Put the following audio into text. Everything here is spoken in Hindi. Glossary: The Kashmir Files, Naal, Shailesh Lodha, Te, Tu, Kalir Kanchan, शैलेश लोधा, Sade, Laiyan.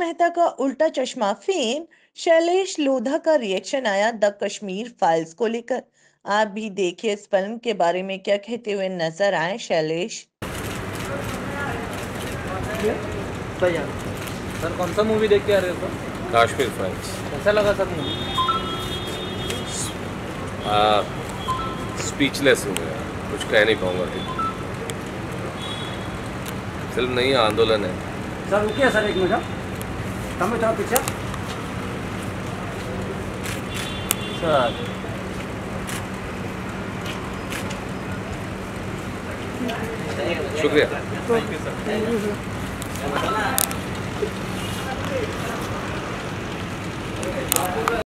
मेहता का उल्टा चश्मा फेम शैलेश लोधा का रिएक्शन आया द कश्मीर फाइल्स को लेकर। आप भी देखिए इस फिल्म के बारे में क्या कहते हुए नजर आए शैलेश। सर कौन सा मूवी देख के आ रहे हो? काश्मीर फाइल्स। कैसा लगा सर मूवी? स्पीचलेस हो गया, कुछ कह नहीं पाऊंगा। फिल्म नहीं आंदोलन है सर। रुकिए सर एक मिनट, कम इतना पीछे सर। शुक्रिया। तो